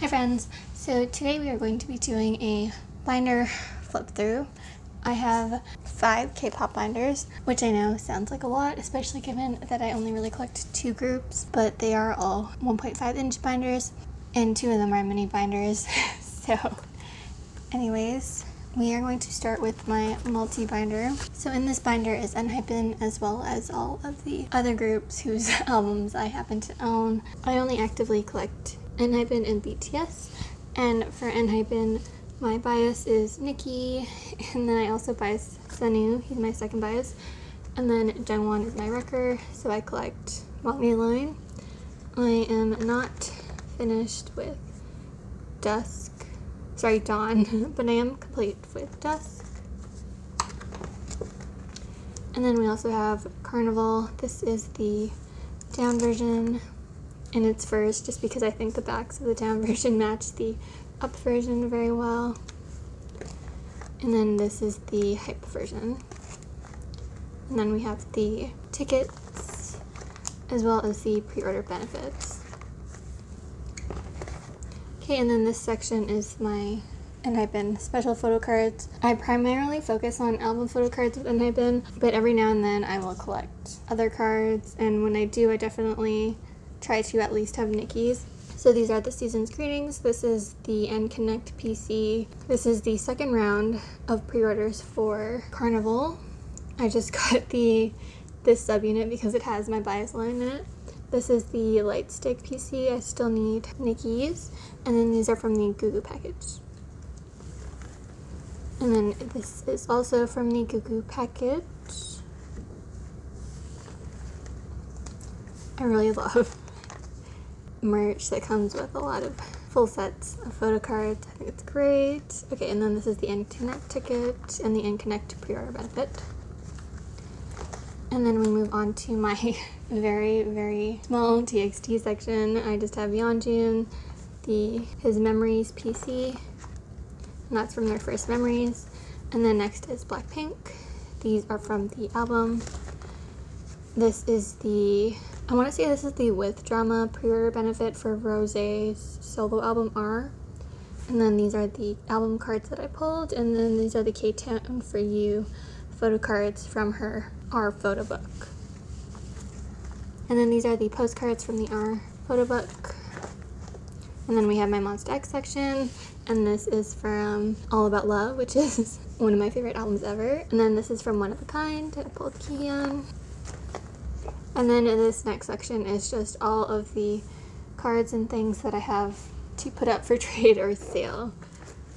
Hi friends, so today we are going to be doing a binder flip through. I have 5 K-pop binders, which I know sounds like a lot, especially given that I only really collect 2 groups, but they are all 1.5 inch binders and 2 of them are mini binders. So anyways, we are going to start with my multi-binder. So in this binder is Enhypen as well as all of the other groups whose albums I happen to own. I only actively collect Enhypen and BTS, and for Enhypen my bias is Niki, and then I also bias Sunoo, he's my second bias, and then Jungwon is my wrecker, so I collect Walk Me Line. I am not finished with Dawn, but I am complete with Dusk. And then we also have Carnival. This is the down version, and it's first just because I think the backs of the down version match the up version very well. And then this is the hype version. And then we have the tickets as well as the pre-order benefits. Okay, and then this section is my Enhypen special photo cards. I primarily focus on album photo cards with Enhypen, but every now and then I will collect other cards, and when I do I definitely try to at least have Niki's. So these are the season's greetings. This is the NConnect PC. This is the second round of pre-orders for Carnival. I just got this subunit because it has my bias line in it. This is the light stick PC. I still need Niki's. And then these are from the Goo Goo package. And then this is also from the Goo Goo package. I really love merch that comes with a lot of full sets of photo cards. I think it's great. Okay, and then this is the NConnect ticket and the NConnect pre-order benefit. And then we move on to my very, very small TXT section. I just have Yeonjun, his Memories PC, and that's from their first Memories. And then next is Blackpink. These are from the album. This is the With Drama pre-order benefit for Rosé's solo album R. And then these are the album cards that I pulled, and then these are the K-Town For You photo cards from her R photo book. And then these are the postcards from the R photo book. And then we have my Monsta X section, and this is from All About Love, which is one of my favorite albums ever. And then this is from One of a Kind that I pulled Kian. And then in this next section is just all of the cards and things that I have to put up for trade or sale.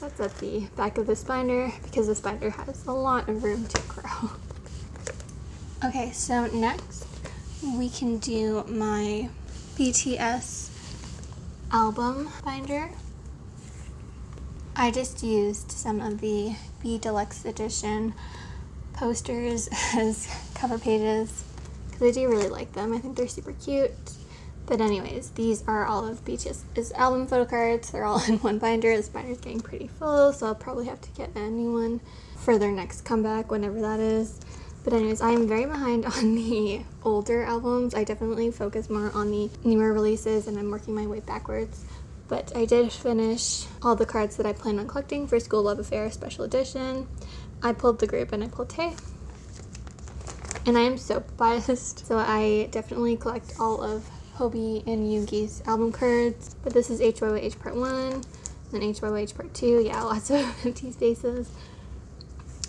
That's at the back of this binder because this binder has a lot of room to grow. Okay, so next we can do my BTS album binder. I just used some of the B Deluxe Edition posters as cover pages because I do really like them. I think they're super cute. But anyways, these are all of BTS's album photo cards. They're all in one binder. This binder's getting pretty full, so I'll probably have to get a new one for their next comeback, whenever that is. But anyways, I am very behind on the older albums. I definitely focus more on the newer releases and I'm working my way backwards. But I did finish all the cards that I plan on collecting for School Love Affair Special Edition. I pulled the group and I pulled Tae. And I am so biased, so I definitely collect all of Hobi and Yoongi's album cards. But this is HYYH Part 1, then HYYH Part 2. Yeah, lots of empty spaces.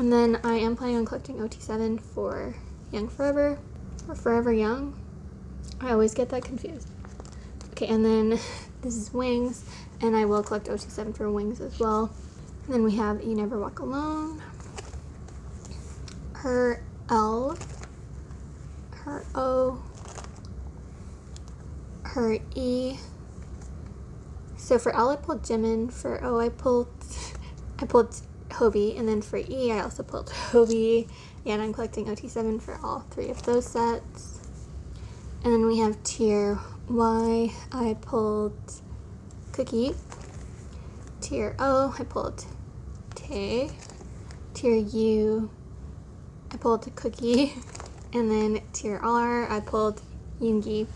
And then I am planning on collecting OT7 for Young Forever, or Forever Young. I always get that confused. Okay, and then this is Wings, and I will collect OT7 for Wings as well. And then we have You Never Walk Alone, Her L, Her O, Her E. So for L I pulled Jimin, for O I pulled Hobi, and then for E I also pulled Hobi, and I'm collecting OT7 for all 3 of those sets. And then we have tier Y, I pulled Kookie. Tier O, I pulled Tae. Tier U, I pulled Kookie. And then tier R, I pulled Yoongi,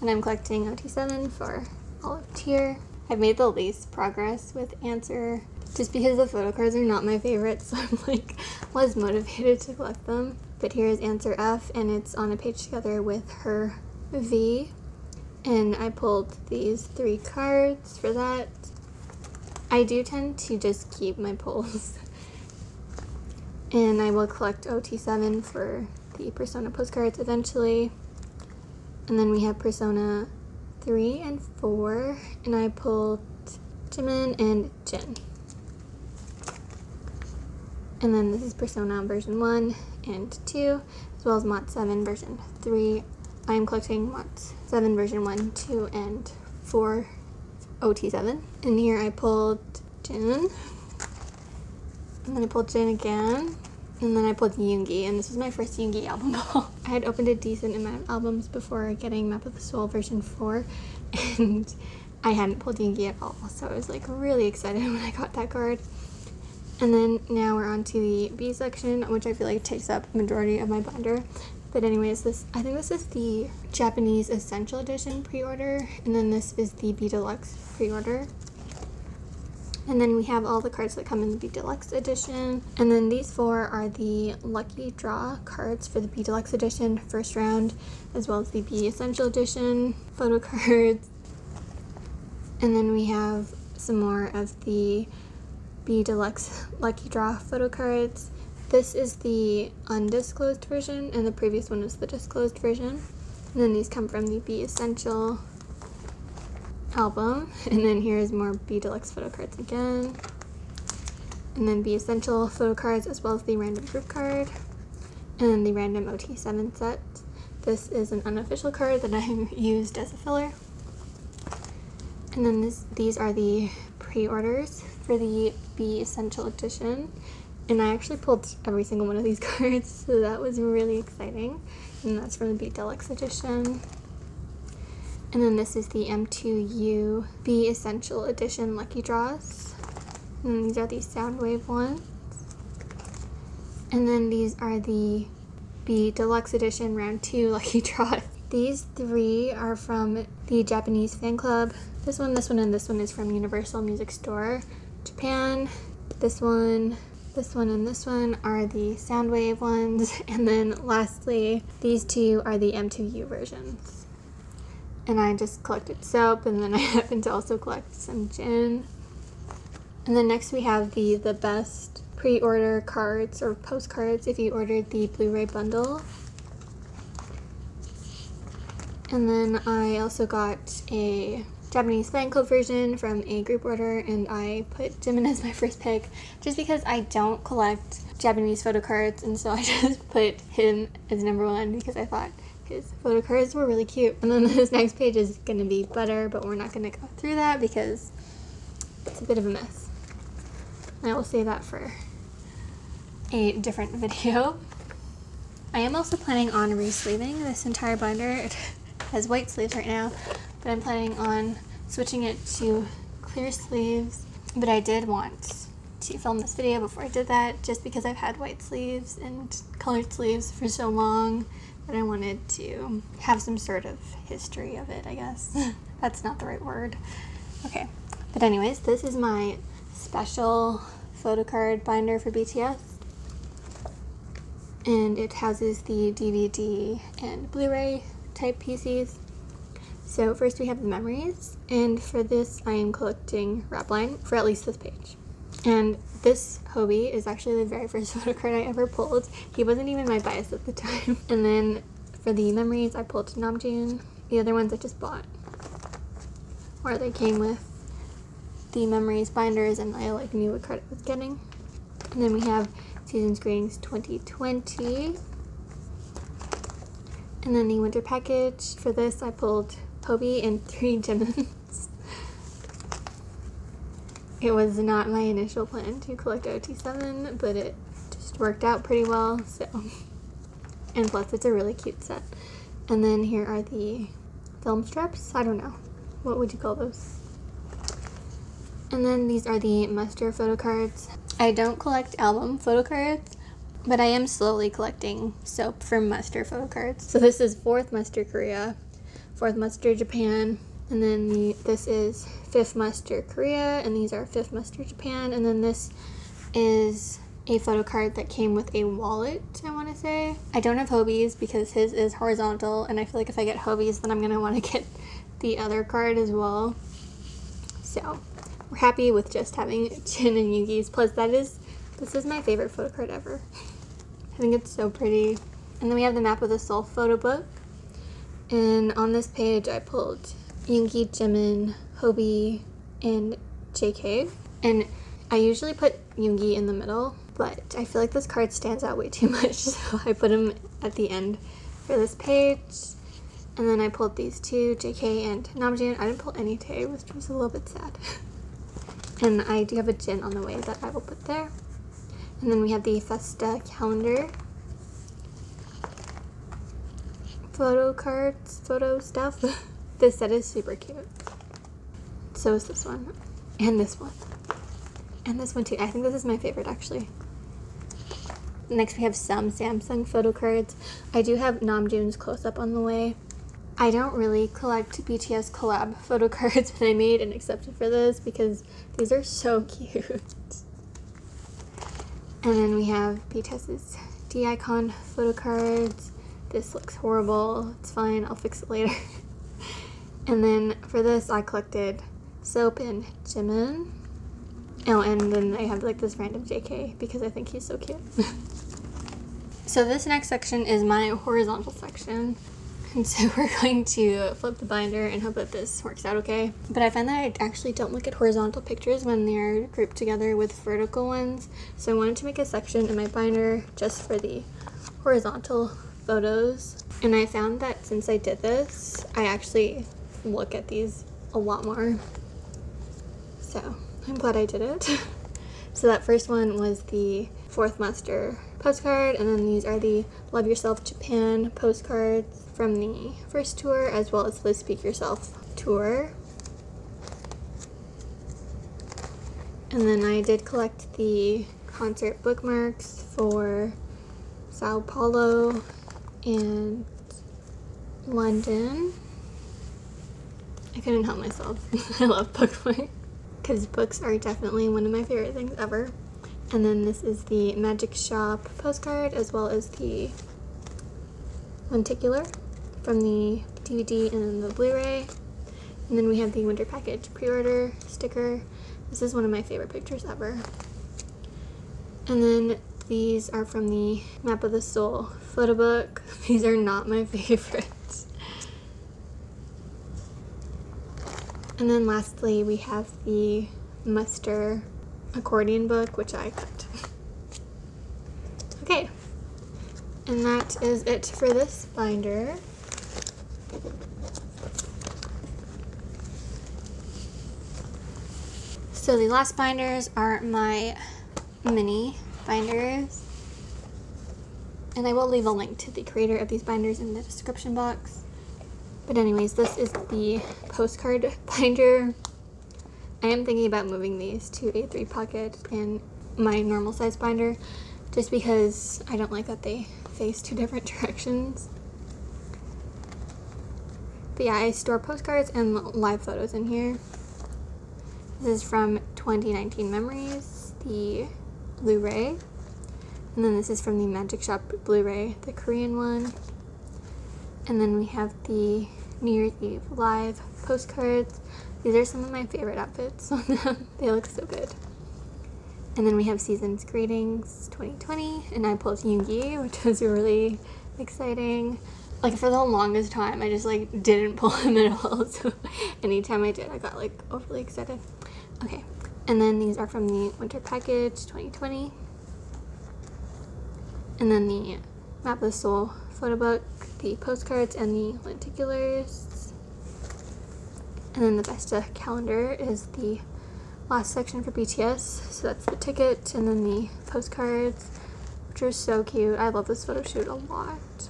and I'm collecting OT7 for all of tier. I've made the least progress with Answer just because the photo cards are not my favorite, so I'm like was motivated to collect them. But here's Answer F, and it's on a page together with her V, and I pulled these three cards for that. I do tend to just keep my pulls, and I will collect OT7 for the Persona postcards eventually. And then we have Persona 3 and 4, and I pulled Jimin and Jin. And then this is Persona version 1 and 2, as well as Mod 7 version 3. I am collecting Mod 7 version 1, 2, and 4 OT7. And here I pulled Jin, and then I pulled Jin again, and then I pulled Yoongi, and this was my first Yoongi album haul. I had opened a decent amount of albums before getting Map of the Soul version 4, and I hadn't pulled Yoongi at all, so I was like really excited when I got that card. And then now we're on to the B section, which I feel like takes up the majority of my binder. But anyways, this, I think this is the Japanese Essential Edition pre-order, and then this is the B Deluxe pre-order. And then we have all the cards that come in the B Deluxe edition. And then these four are the Lucky Draw cards for the B Deluxe edition first round, as well as the B Essential edition photo cards. And then we have some more of the B Deluxe Lucky Draw photo cards. This is the undisclosed version, and the previous one was the disclosed version. And then these come from the B Essential album. And then here's more B Deluxe photo cards again, and then B Essential photo cards, as well as the random group card, and then the random OT7 set. This is an unofficial card that I used as a filler. And then these are the pre-orders for the B Essential edition, and I actually pulled every single one of these cards, so that was really exciting. And that's from the B Deluxe edition. And then this is the M2U B Essential Edition Lucky Draws. And then these are the Soundwave ones. And then these are the B Deluxe Edition Round 2 Lucky Draws. These three are from the Japanese fan club. This one, and this one is from Universal Music Store Japan. This one, and this one are the Soundwave ones. And then lastly, these two are the M2U versions. And I just collected Soap, and then I happened to also collect some Jin. And then next we have the best pre-order cards or postcards if you ordered the Blu-ray bundle. And then I also got a Japanese fan club version from a group order, and I put Jimin as my first pick just because I don't collect Japanese photo cards, and so I just put him as #1 because I thought his photo cards were really cute. And then this next page is going to be Butter, but we're not going to go through that because it's a bit of a mess. I will save that for a different video. I am also planning on re-sleeving this entire binder. It has white sleeves right now, but I'm planning on switching it to clear sleeves. But I did want to film this video before I did that, just because I've had white sleeves and colored sleeves for so long. But I wanted to have some sort of history of it, I guess. That's not the right word. Okay, but anyways, this is my special photo card binder for BTS. And it houses the DVD and Blu-ray type PCs. So first we have the memories, and for this I am collecting Rapline for at least this page. And this Hobi is actually the very first photo card I ever pulled. He wasn't even my bias at the time. And then for the memories, I pulled Namjoon. The other ones I just bought, or they came with the memories binders, and I like knew what card I was getting. And then we have Season's Greetings 2020. And then the winter package. For this, I pulled Hobi and 3 Jimins. It was not my initial plan to collect OT7, but it just worked out pretty well, so. And plus, it's a really cute set. And then here are the film strips. I don't know. What would you call those? And then these are the muster photo cards. I don't collect album photo cards, but I am slowly collecting Soap from muster photo cards. So this is 4th Muster Korea, 4th Muster Japan, And then this is 5th Muster Korea, and these are 5th Muster Japan. And then this is a photo card that came with a wallet, I want to say. I don't have Hobi's because his is horizontal, and I feel like if I get Hobi's, then I'm going to want to get the other card as well. So we're happy with just having Jin and Yoongi's. Plus, this is my favorite photo card ever. I think it's so pretty. And then we have the Map of the Soul photo book. And on this page, I pulled Yoongi, Jimin, Hobi, and JK. And I usually put Yoongi in the middle, but I feel like this card stands out way too much, so I put him at the end for this page. And then I pulled these two, JK and Namjoon. I didn't pull any Tae, which was a little bit sad. And I do have a Jin on the way that I will put there. And then we have the Festa calendar. Photo cards, photo stuff. This set is super cute. So is this one. And this one. And this one too. I think this is my favorite, actually. Next we have some Samsung photo cards. I do have Namjoon's close-up on the way. I don't really collect BTS collab photo cards that I made and accepted for this because these are so cute. And then we have BTS's D-Icon photo cards. This looks horrible. It's fine. I'll fix it later. And then for this, I collected Soap and Jimin. Oh, and then I have like this random JK because I think he's so cute. So this next section is my horizontal section. And so we're going to flip the binder and hope that this works out okay. But I find that I actually don't look at horizontal pictures when they're grouped together with vertical ones. So I wanted to make a section in my binder just for the horizontal photos. And I found that since I did this, I actually look at these a lot more. So I'm glad I did it. So that first one was the 4th Muster postcard, and then these are the Love Yourself Japan postcards from the first tour, as well as the Speak Yourself tour. And then I did collect the concert bookmarks for Sao Paulo and London. I couldn't help myself. I love bookmarks because books are definitely one of my favorite things ever. And then this is the Magic Shop postcard, as well as the lenticular from the DVD and then the Blu-ray. And then we have the Winter Package pre-order sticker. This is one of my favorite pictures ever. And then these are from the Map of the Soul photo book. These are not my favorites. And then lastly, we have the Muster accordion book, which I cut. Okay, and that is it for this binder. So the last binders are my mini binders, and I will leave a link to the creator of these binders in the description box. But anyways, this is the postcard binder. I am thinking about moving these to A3 pocket and my normal size binder, just because I don't like that they face two different directions. But yeah, I store postcards and live photos in here. This is from 2019 Memories, the Blu-ray. And then this is from the Magic Shop Blu-ray, the Korean one. And then we have the New Year's Eve live postcards. These are some of my favorite outfits on them. They look so good. And then we have Season's Greetings 2020, and I pulled Yoongi, which was really exciting. Like, for the longest time, I just, like, didn't pull him at all, so anytime I did, I got, like, overly excited. Okay, and then these are from the Winter Package 2020. And then the Map of the Soul photo book, the postcards, and the lenticulars. And then the Vesta calendar is the last section for BTS. So that's the ticket and then the postcards, which are so cute. I love this photo shoot a lot.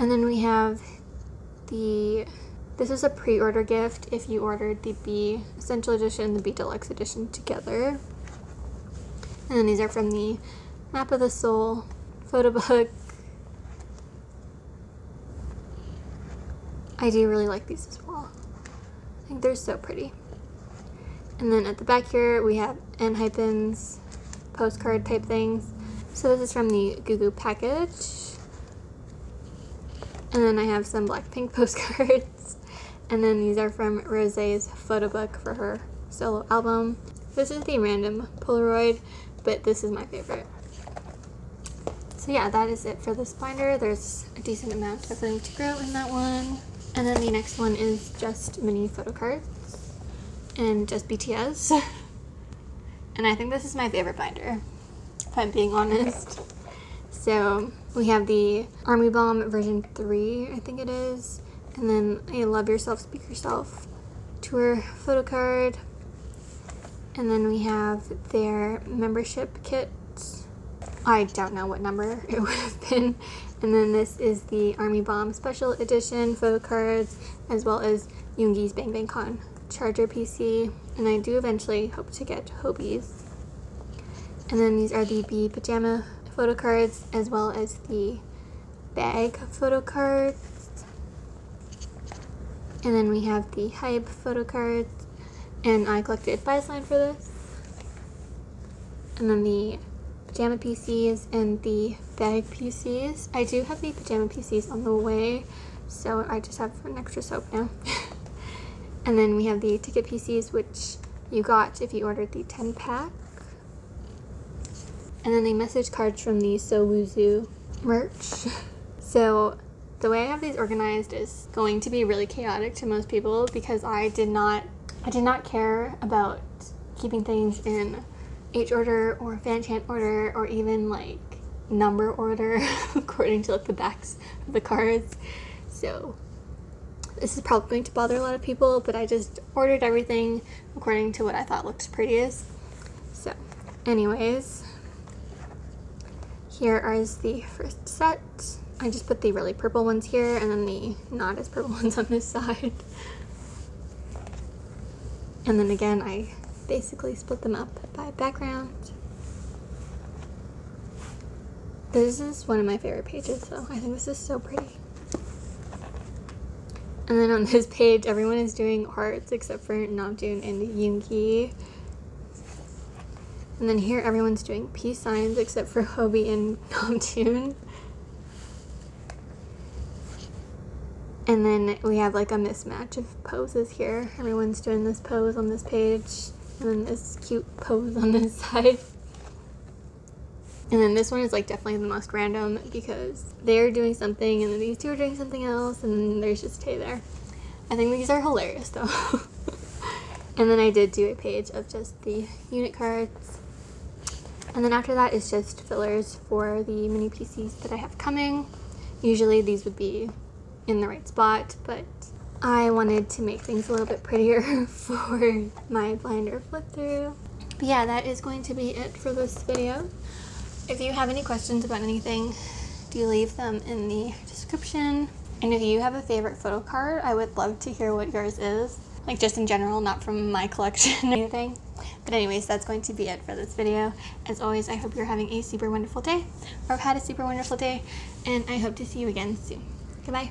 And then we have the, this is a pre-order gift if you ordered the B Essential Edition and the B Deluxe Edition together. And then these are from the Map of the Soul photo book. I do really like these as well. I think they're so pretty. And then at the back here we have Enhypen's postcard type things. So this is from the Goo package. And then I have some Blackpink postcards. And then these are from Rosé's photo book for her solo album. This is the random Polaroid, but this is my favorite. So yeah, that is it for this binder. There's a decent amount of room to grow in that one. And then the next one is just mini photo cards and just BTS. And I think this is my favorite binder, if I'm being honest. So we have the Army Bomb version 3, I think it is. And then a Love Yourself, Speak Yourself tour photo card. And then we have their membership kit. I don't know what number it would have been. And then this is the Army Bomb Special Edition photo cards, as well as Yoongi's Bang Bang Con charger PC. And I do eventually hope to get Hobi's. And then these are the B pajama photo cards, as well as the bag photo cards. And then we have the Hype photo cards. And I collected Biasline for this. And then the pajama PCs and the bag PCs. I do have the pajama PCs on the way, so I just have an extra soap now. And then we have the ticket PCs, which you got if you ordered the 10 pack. And then the message cards from the Sowoozu merch. So the way I have these organized is going to be really chaotic to most people, because I did not care about keeping things in age order or fanchan order or even like number order according to like the backs of the cards. So this is probably going to bother a lot of people, but I just ordered everything according to what I thought looked prettiest. So anyways, here is the first set. I just put the really purple ones here and then the not as purple ones on this side. And then again, I basically split them up by background. This is one of my favorite pages, though. I think this is so pretty. And then on this page, everyone is doing hearts except for Namjoon and Yoongi. And then here, everyone's doing peace signs except for Hobi and Namjoon. And then we have like a mismatch of poses here. Everyone's doing this pose on this page, and then this cute pose on this side. And then this one is like definitely the most random, because they're doing something and then these two are doing something else, and then there's just Tae there. I think these are hilarious though. And then I did do a page of just the unit cards. And then after that is just fillers for the mini PCs that I have coming. Usually these would be in the right spot, but I wanted to make things a little bit prettier for my blinder flip through. But yeah, that is going to be it for this video. If you have any questions about anything, do leave them in the description. And if you have a favorite photo card, I would love to hear what yours is, like just in general, not from my collection or anything. But anyways, that's going to be it for this video. As always, I hope you're having a super wonderful day, or have had a super wonderful day, and I hope to see you again soon. Goodbye.